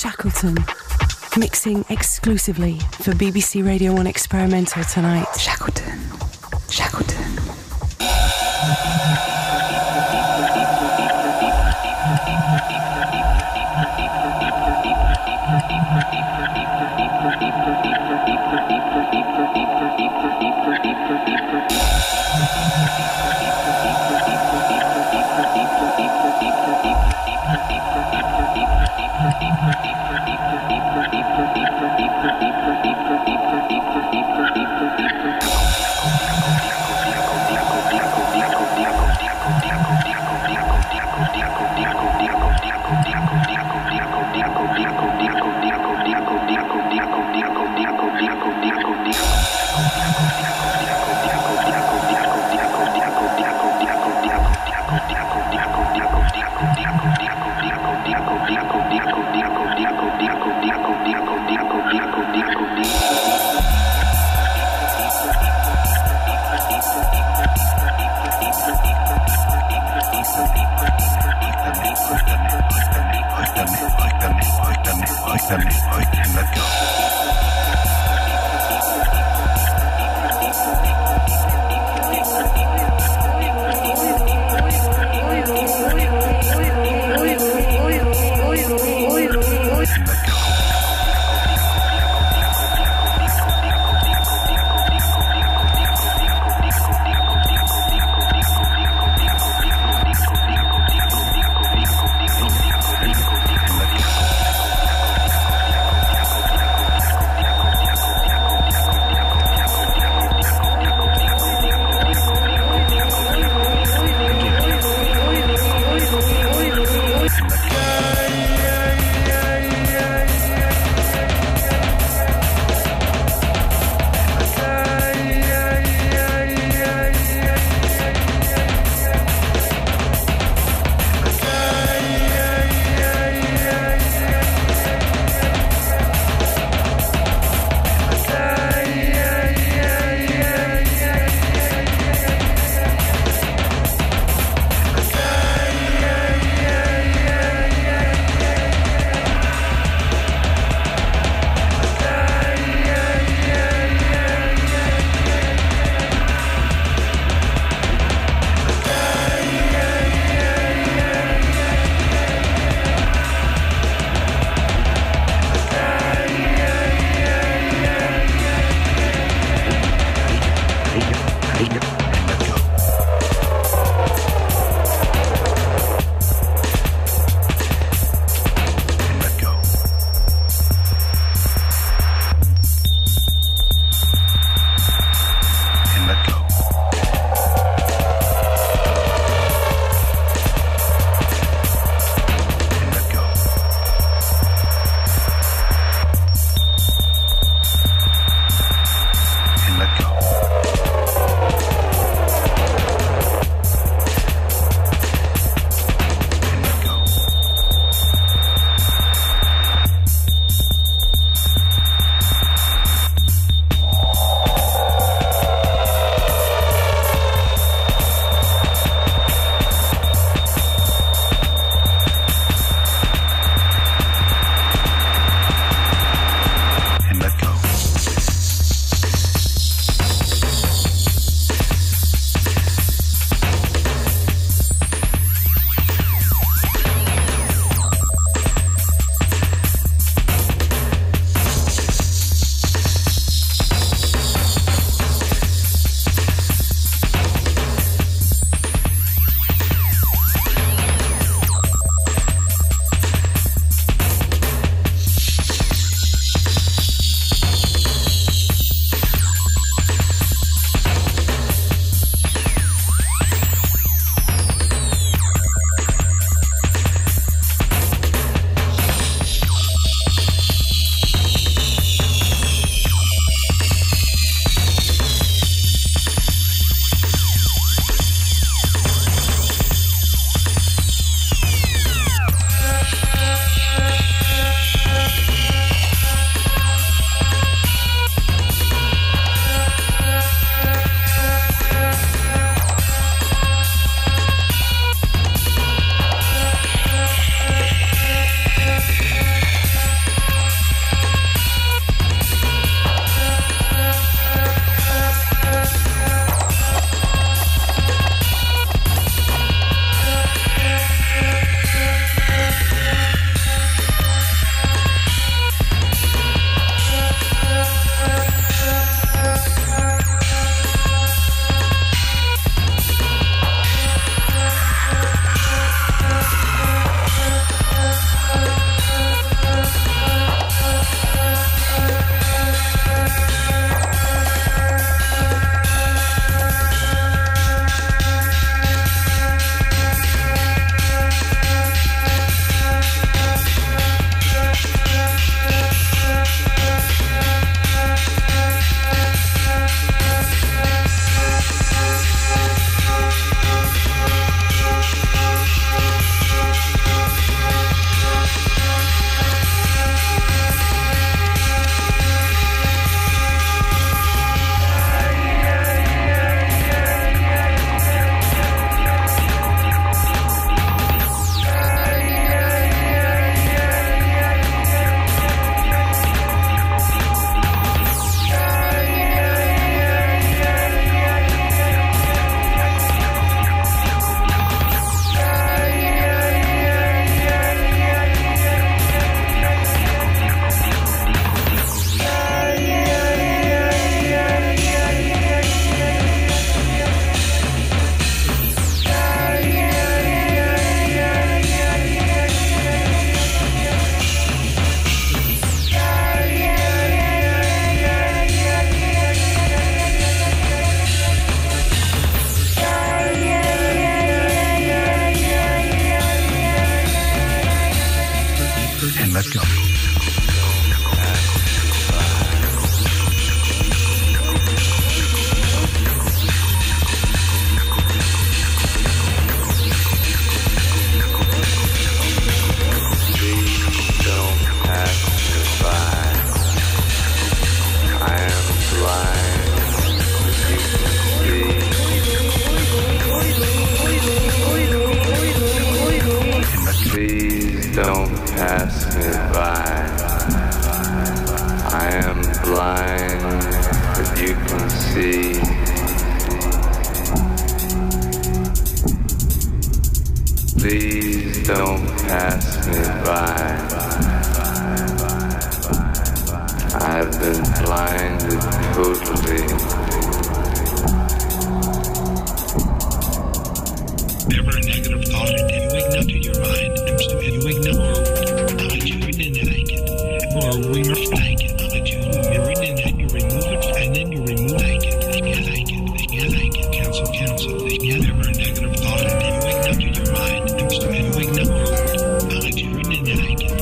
Shackleton, mixing exclusively for BBC Radio 1 Experimental tonight. Shackleton. and let go. Don't pass me by. I am blind, but you can see. Please don't pass me by. I've been blinded totally. Never a negative thought, and wake up to your mind. We know how you really like it, or we must like it. You really like it, you remove it, and then you remove like it. They can't like it. Cancel. They can't ever a negative thought, and then wake up to your mind. And wake up how you really like it.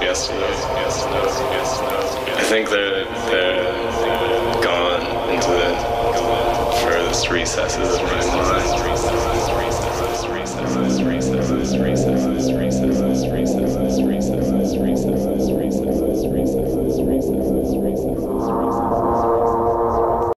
I think they're gone into the furthest recesses of my mind.